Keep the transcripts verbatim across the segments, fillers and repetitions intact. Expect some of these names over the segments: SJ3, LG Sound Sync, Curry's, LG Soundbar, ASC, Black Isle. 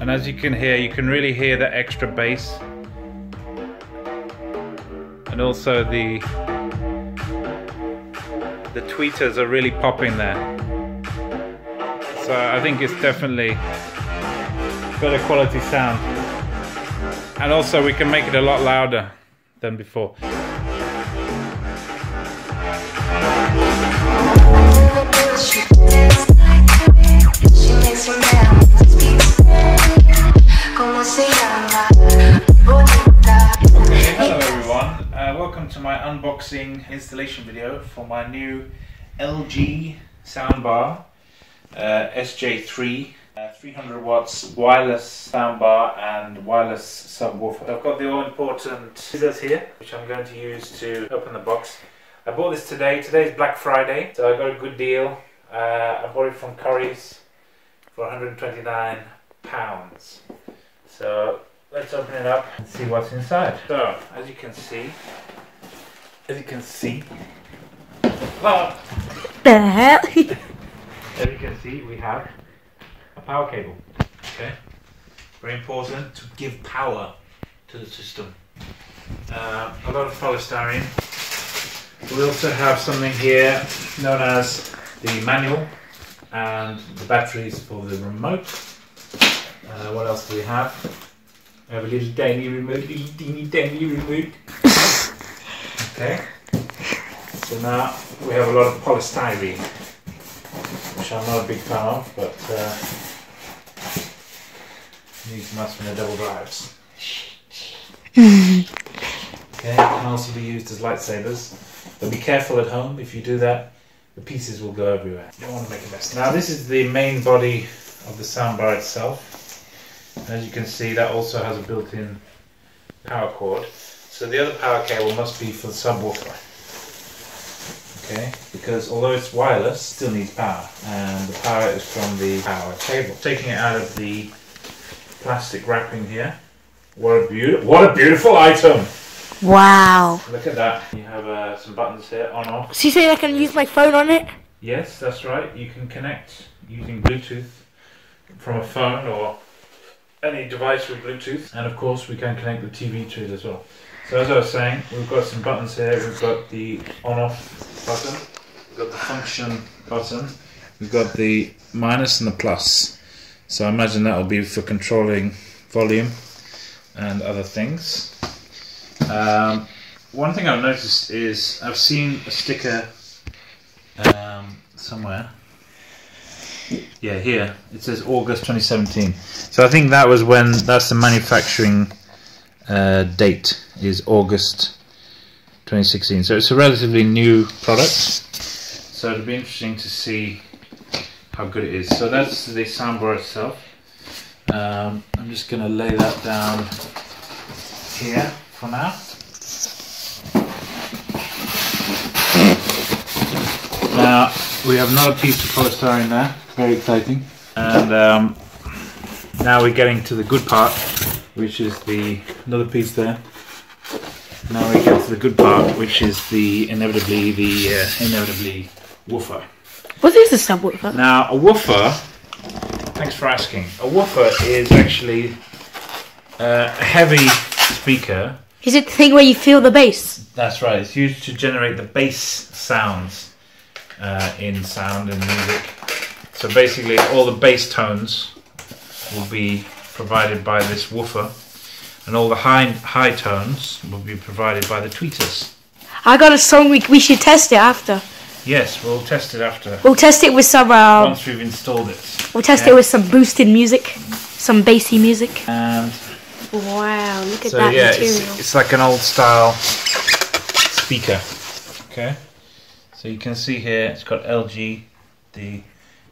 And as you can hear, you can really hear the extra bass and also the the tweeters are really popping there. So I think it's definitely better quality sound, and also we can make it a lot louder than before. To my unboxing installation video for my new L G soundbar, uh, S J three, uh, three hundred watts wireless soundbar and wireless subwoofer. I've got the all-important scissors here, which I'm going to use to open the box. I bought this today. Today's Black Friday, so I got a good deal. Uh, I bought it from Curry's for one hundred twenty-nine pounds. So let's open it up and see what's inside. So, as you can see, As you can see, well, the hell? As you can see, we have a power cable. Okay, very important to give power to the system. Uh, a lot of polystyrene. We also have something here known as the manual and the batteries for the remote. Uh, what else do we have? We have a little tiny remote, little teeny tiny remote. Okay, so now we have a lot of polystyrene, which I'm not a big fan of, but uh, needs must when they're double drives. Okay, can also be used as lightsabers, but be careful at home. If you do that, the pieces will go everywhere. You don't want to make a mess. Now this is the main body of the soundbar itself, and as you can see, that also has a built-in power cord. So the other power cable must be for the subwoofer, okay? Because although it's wireless, it still needs power, and the power is from the power cable. Taking it out of the plastic wrapping here. What a beautiful, what a beautiful item! Wow! Look at that. You have uh, some buttons here, on off. So you say I can use my phone on it? Yes, that's right. You can connect using Bluetooth from a phone or any device with Bluetooth, and of course we can connect the T V to it as well. So as I was saying, we've got some buttons here. We've got the on-off button, we've got the function button, we've got the minus and the plus. So I imagine that will be for controlling volume and other things. Um, one thing I've noticed is I've seen a sticker um, somewhere. Yeah, here it says August twenty seventeen. So I think that was when, that's the manufacturing uh, date, is August twenty sixteen. So it's a relatively new product. So it'll be interesting to see how good it is. So that's the soundbar itself. Um, I'm just going to lay that down here for now. Now we have another piece of polystyrene there. Very exciting. And um, now we're getting to the good part, which is the another piece there. Now we get to the good part, which is the inevitably the uh, inevitably woofer. What is a subwoofer? Now a woofer. Thanks for asking. A woofer is actually uh, a heavy speaker. Is it the thing where you feel the bass? That's right. It's used to generate the bass sounds uh, in sound and music. So basically all the bass tones will be provided by this woofer, and all the high high tones will be provided by the tweeters. I got a song, we, we should test it after. Yes, we'll test it after. We'll test it with some... Uh, Once we've installed it. We'll test yeah. it with some boosted music, some bassy music. And wow, look at so that yeah, material. It's, it's like an old style speaker. Okay, so you can see here it's got L G, the...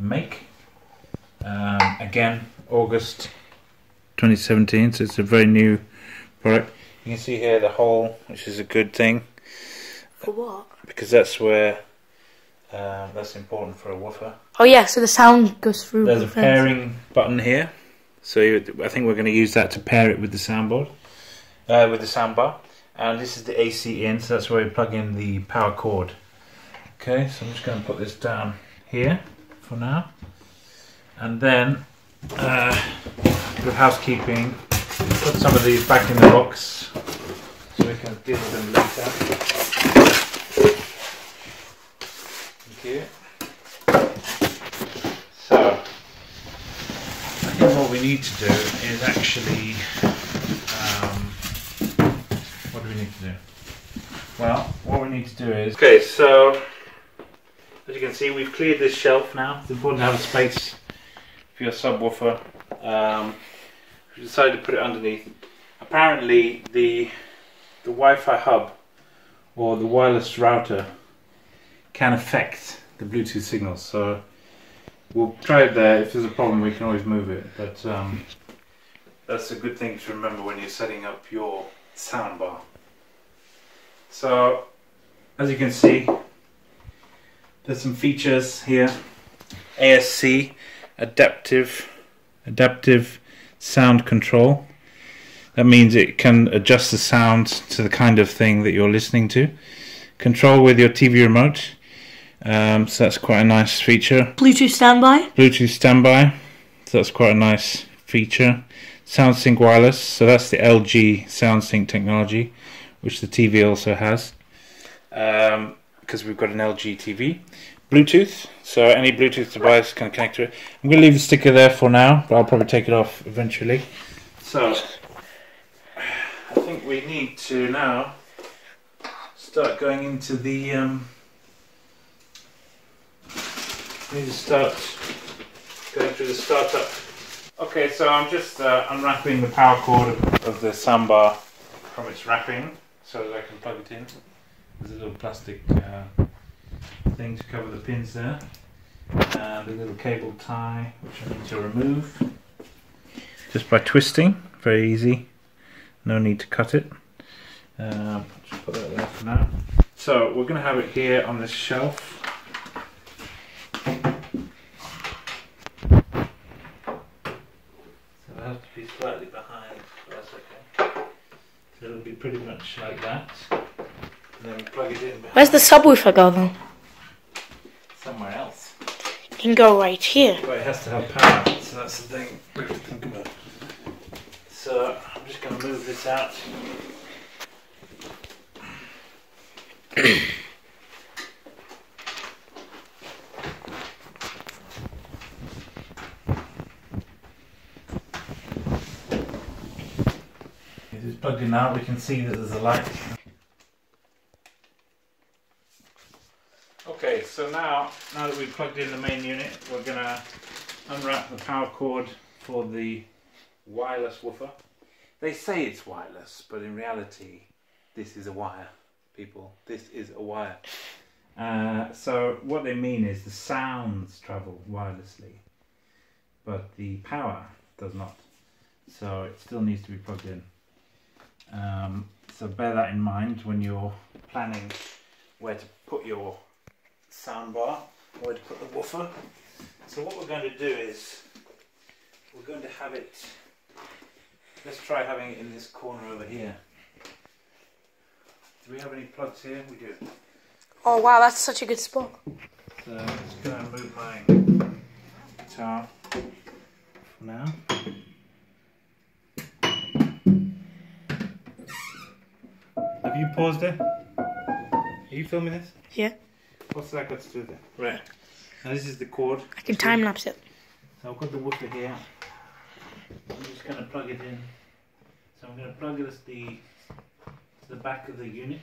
make um, again August twenty seventeen, so it's a very new product. You can see here the hole, which is a good thing. For what? Because that's where uh, that's important for a woofer. Oh yeah, so the sound goes through. There's a pairing button here, so I think we're going to use that to pair it with the soundboard, uh, with the soundbar. And this is the A C in, so that's where we plug in the power cord. Okay, so I'm just going to put this down here. for now. And then, uh, good housekeeping, put some of these back in the box so we can deal with them later. Thank you. So, I think what we need to do is actually, um, what do we need to do? Well, what we need to do is, okay, so as you can see, we've cleared this shelf now. It's important to have a space for your subwoofer. Um, we decided to put it underneath. Apparently, the the Wi-Fi hub or the wireless router can affect the Bluetooth signals. So we'll try it there. If there's a problem, we can always move it. But um, that's a good thing to remember when you're setting up your soundbar. So, as you can see, there's some features here. A S C, adaptive, adaptive sound control. That means it can adjust the sound to the kind of thing that you're listening to. Control with your T V remote. Um, so that's quite a nice feature. Bluetooth standby. Bluetooth standby. So that's quite a nice feature. Sound Sync wireless. So that's the L G Sound Sync technology, which the T V also has, um, because we've got an L G T V. Bluetooth, so any Bluetooth device can connect to it. I'm going to leave the sticker there for now, but I'll probably take it off eventually. So, I think we need to now start going into the... Um, we need to start going through the startup. Okay, so I'm just uh, unwrapping the power cord of the soundbar from its wrapping, so that I can plug it in. There's a little plastic uh, thing to cover the pins there, and a little cable tie which I need to remove just by twisting. Very easy, no need to cut it. Uh, just put that there for now. So we're going to have it here on this shelf. So it has to be slightly behind, but that's okay. So it'll be pretty much like that. And then plug it in. Where's the subwoofer go then? Somewhere else. It can go right here. Well, it has to have power, so that's the thing we have to think about. So I'm just going to move this out. It is plugged in now, we can see that there's a light. Okay, so now, now that we've plugged in the main unit, we're going to unwrap the power cord for the wireless woofer. They say it's wireless, but in reality, this is a wire, people. This is a wire. Uh, so what they mean is the sounds travel wirelessly, but the power does not. So it still needs to be plugged in. Um, so bear that in mind when you're planning where to put your soundbar, where to put the woofer. So what we're going to do is, we're going to have it, let's try having it in this corner over here. Do we have any plugs here? We do. Oh wow, that's such a good spot. So I'm just going to move my guitar for now. Have you paused it? Are you filming this? Yeah. What's that got to do there? Right. Now this is the cord. I can time lapse it. So I've got the woofer here. I'm just going to plug it in. So I'm going to plug it as the, to the back of the unit,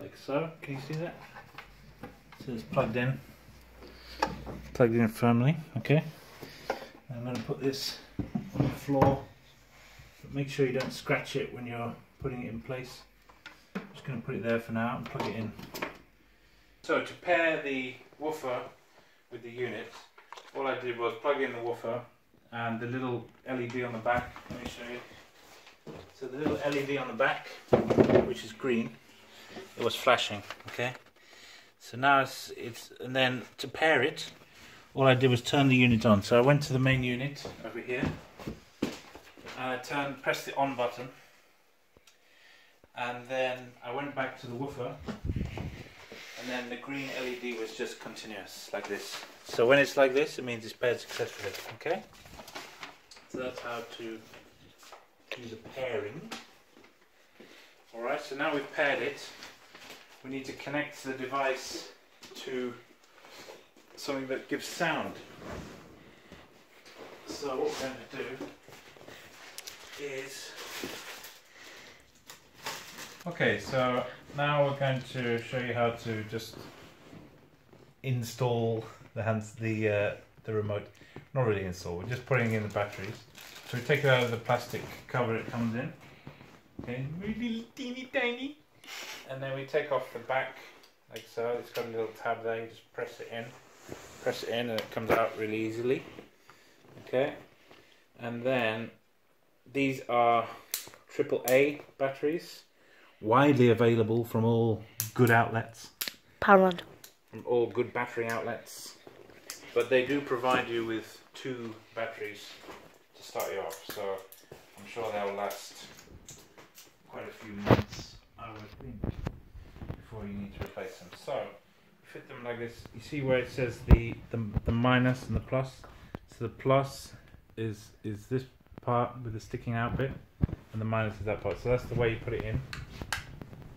like so. Can you see that? So it's plugged in. Plugged in firmly. Okay. And I'm going to put this on the floor. But make sure you don't scratch it when you're putting it in place. I'm just going to put it there for now and plug it in. So to pair the woofer with the unit, all I did was plug in the woofer and the little L E D on the back. Let me show you. So the little L E D on the back, which is green, it was flashing. Okay. So now it's, it's and then to pair it, all I did was turn the unit on. So I went to the main unit over here, and I turned, pressed the on button, and then I went back to the woofer. and then the green L E D was just continuous like this. So when it's like this, it means it's paired successfully. Okay, so that's how to do the pairing. Alright, so now we've paired it, we need to connect the device to something that gives sound. So what we're going to do is... Okay, so now we're going to show you how to just install the hands, the, uh, the remote. Not really install, we're just putting in the batteries. So we take it out of the plastic cover it comes in. Okay, really teeny tiny. And then we take off the back, like so. It's got a little tab there, you just press it in. Press it in and it comes out really easily. Okay, and then these are triple A batteries, widely available from all good outlets. Powerland. From all good battery outlets. But they do provide you with two batteries to start you off, so I'm sure they'll last quite a few months, I would think, before you need to replace them. So, you fit them like this. You see where it says the, the, the minus and the plus? So the plus is, is this part with the sticking out bit, and the minus is that part. So that's the way you put it in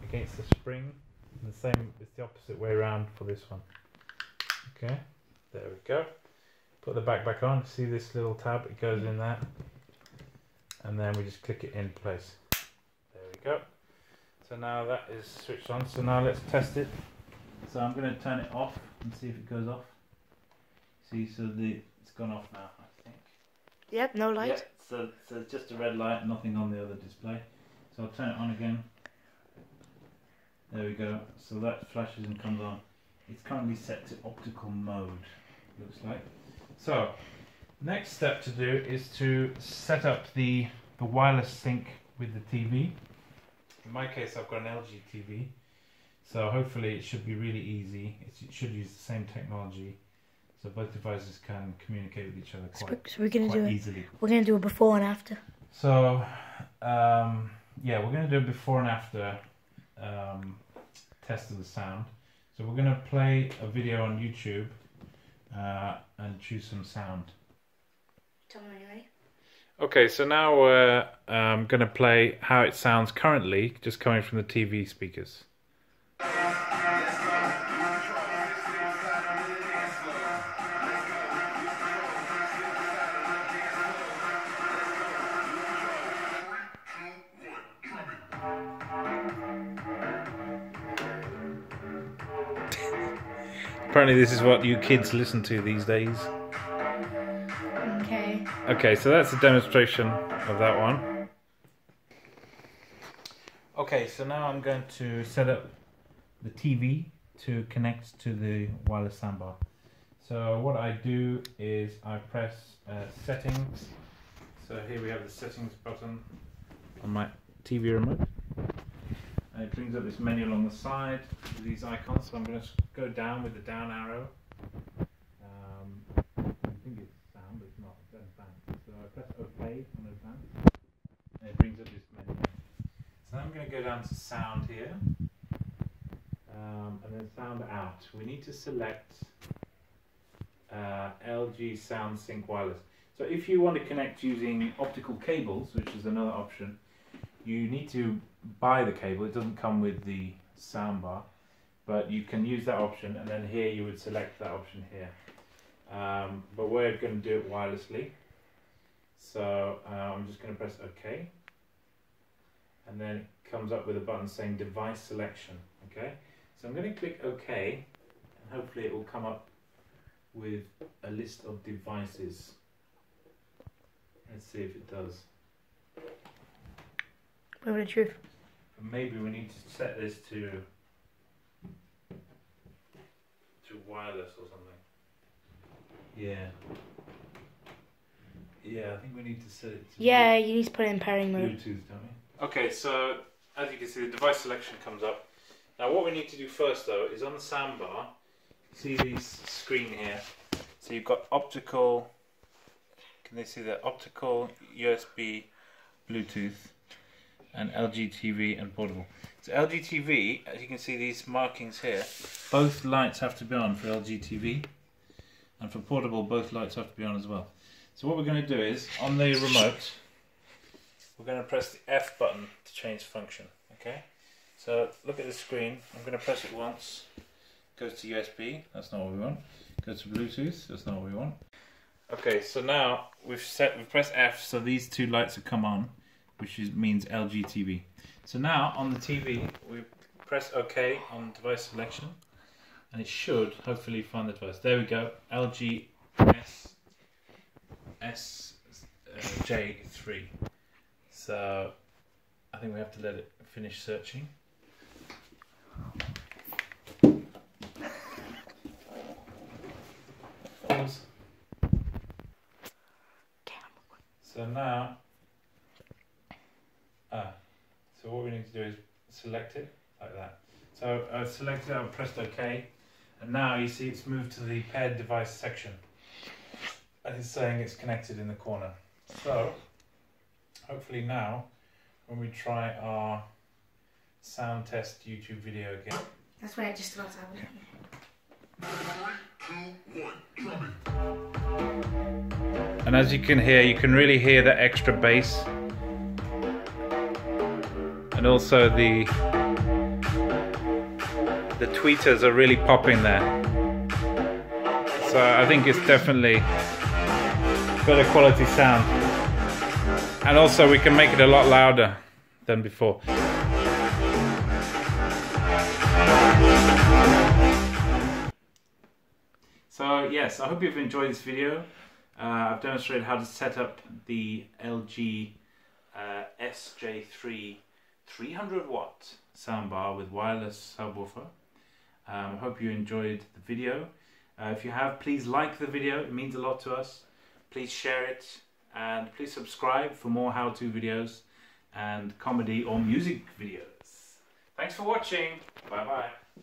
against the spring. And the same, it's the opposite way around for this one. Okay, there we go. Put the back back on. See this little tab? It goes in there. And then we just click it in place. Go. So now that is switched on, so now let's test it. So I'm going to turn it off and see if it goes off. See, so the it's gone off now, I think. Yep, no light. Yep, so, so it's just a red light, nothing on the other display. So I'll turn it on again. There we go, so that flashes and comes on. It's currently set to optical mode, looks like. So, next step to do is to set up the, the wireless sync with the T V. In my case, I've got an L G T V, so hopefully it should be really easy. It should use the same technology, so both devices can communicate with each other quite, so we're gonna quite do easily. It. We're going to do a before and after. So, um, yeah, we're going to do a before and after um, test of the sound. So we're going to play a video on YouTube uh, and choose some sound. Tell me when you're ready. Okay, so now we're um, going to play how it sounds currently, just coming from the T V speakers. Apparently this is what you kids listen to these days. Okay, so that's a demonstration of that one. Okay, so now I'm going to set up the T V to connect to the wireless soundbar. So what I do is I press uh, settings. So here we have the settings button on my T V remote. And it brings up this menu along the side with these icons. So I'm going to go down with the down arrow. Go down to sound here, um, and then sound out. We need to select uh, L G Sound Sync Wireless. So if you want to connect using optical cables, which is another option, you need to buy the cable. It doesn't come with the soundbar, but you can use that option, and then here you would select that option here. Um, but we're going to do it wirelessly, so uh, I'm just going to press OK. And then it comes up with a button saying device selection. Okay, so I'm going to click OK, and hopefully it will come up with a list of devices. Let's see if it does. Moment of truth. Maybe we need to set this to to wireless or something. Yeah. Yeah, I think we need to set it to. Yeah, you need to put it in pairing mode. Bluetooth, don't we? Okay, so as you can see, the device selection comes up. Now what we need to do first though is on the soundbar, see this screen here. So you've got optical, can they see that? Optical, U S B, Bluetooth. and L G T V and portable. So L G T V, as you can see these markings here, both lights have to be on for L G T V, and for portable both lights have to be on as well. So what we're going to do is, on the remote, we're going to press the F button to change function. Okay? So look at the screen, I'm going to press it once, goes to U S B, that's not what we want, goes to Bluetooth, that's not what we want. Okay, so now we've set, we've pressed F, so these two lights have come on, which is, means L G T V. So now on the T V, we press OK on device selection, and it should hopefully find the device. There we go, L G S J three. So I think we have to let it finish searching. Pause. So now, ah, so what we need to do is select it like that. So I've selected it, I've pressed OK, and now you see it's moved to the paired device section. And it's saying it's connected in the corner. So hopefully now, when we try our sound test YouTube video again. That's where it just about happened. And as you can hear, you can really hear that extra bass. And also the the tweeters are really popping there. So I think it's definitely better quality sound. And also we can make it a lot louder than before. So yes, I hope you've enjoyed this video. Uh, I've demonstrated how to set up the L G uh, S J three three hundred watt soundbar with wireless subwoofer. I um, hope you enjoyed the video. Uh, if you have, please like the video, it means a lot to us. Please share it and please subscribe for more how-to videos and comedy or music videos. Thanks for watching. Bye-bye.